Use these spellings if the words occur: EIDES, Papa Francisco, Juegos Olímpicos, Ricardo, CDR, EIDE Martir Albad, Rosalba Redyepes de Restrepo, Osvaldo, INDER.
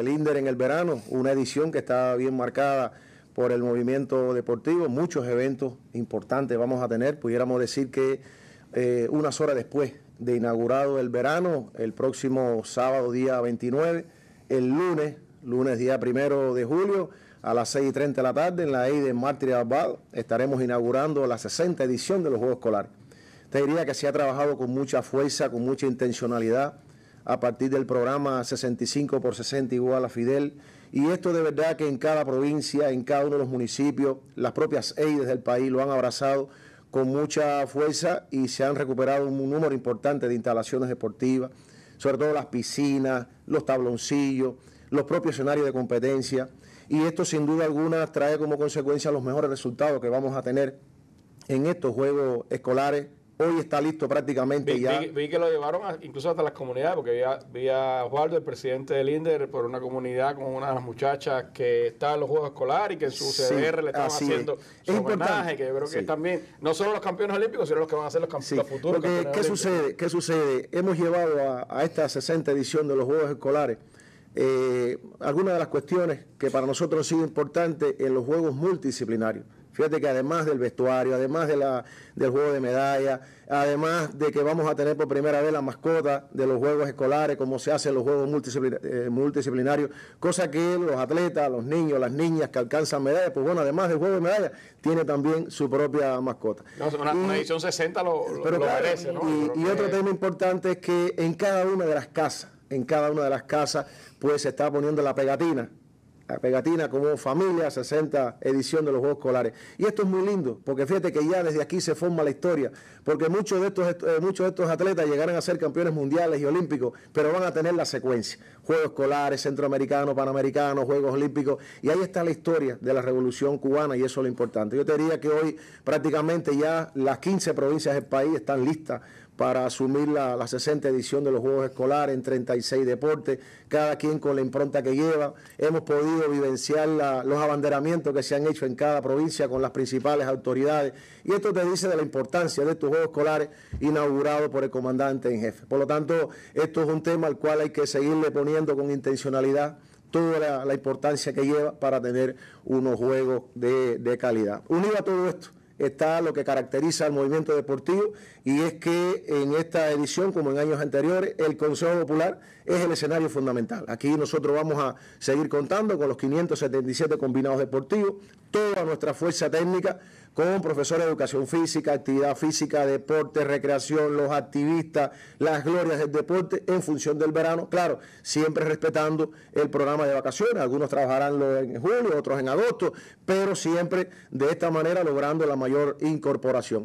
el INDER en el verano, una edición que está bien marcada por el movimiento deportivo, muchos eventos importantes vamos a tener. Pudiéramos decir que unas horas después de inaugurado el verano, el próximo sábado día 29, el lunes día 1 de julio, a las 6:30 de la tarde, en la EIDE Martir Albad, estaremos inaugurando la 60ª edición de los Juegos Escolares. Te diría que se ha trabajado con mucha fuerza, con mucha intencionalidad, a partir del programa 65x60 igual a Fidel, y esto de verdad que en cada provincia, en cada uno de los municipios, las propias EIDES del país lo han abrazado con mucha fuerza y se han recuperado un número importante de instalaciones deportivas, sobre todo las piscinas, los tabloncillos, los propios escenarios de competencia, y esto sin duda alguna trae como consecuencia los mejores resultados que vamos a tener en estos Juegos Escolares. Hoy está listo prácticamente ya. Vi que lo llevaron incluso hasta las comunidades, porque vi a Osvaldo, el presidente del INDER, por una comunidad con una de las muchachas que está en los Juegos Escolares y que en su CDR le están haciendo su homenaje, que yo creo que también, no solo los campeones olímpicos, sino los que van a ser los campeones futuros. Porque, ¿Qué sucede? Hemos llevado a esta 60ª edición de los Juegos Escolares algunas de las cuestiones que para nosotros han sido importantes en los juegos multidisciplinarios. Fíjate que además del vestuario, además del juego de medallas, además de que vamos a tener por primera vez la mascota de los Juegos Escolares, como se hace en los Juegos Multidisciplinarios, cosa que los atletas, los niños, las niñas que alcanzan medallas, pues bueno, además del juego de medallas, tiene también su propia mascota. No, una edición 60 lo merece, ¿no? Y otro tema importante es que en cada una de las casas, pues se está poniendo la pegatina como familia 60 edición de los Juegos Escolares. Y esto es muy lindo, porque fíjate que ya desde aquí se forma la historia, porque muchos de estos atletas llegarán a ser campeones mundiales y olímpicos, pero van a tener la secuencia. Juegos Escolares, Centroamericanos, Panamericanos, Juegos Olímpicos, y ahí está la historia de la Revolución Cubana, y eso es lo importante. Yo te diría que hoy prácticamente ya las 15 provincias del país están listas para asumir la 60ª edición de los Juegos Escolares en 36 deportes, cada quien con la impronta que lleva. Hemos podido vivenciar los abanderamientos que se han hecho en cada provincia con las principales autoridades, y esto te dice de la importancia de estos Juegos Escolares inaugurados por el comandante en jefe. Por lo tanto, esto es un tema al cual hay que seguirle poniendo con intencionalidad toda la importancia que lleva para tener unos juegos de calidad. Unido a todo esto está lo que caracteriza al movimiento deportivo, y es que en esta edición, como en años anteriores, el Consejo Popular es el escenario fundamental. Aquí nosotros vamos a seguir contando con los 577 combinados deportivos, toda nuestra fuerza técnica, con profesores de educación física, actividad física, deporte, recreación, los activistas, las glorias del deporte en función del verano, claro, siempre respetando el programa de vacaciones. Algunos trabajarán en julio, otros en agosto, pero siempre de esta manera logrando la mayor incorporación.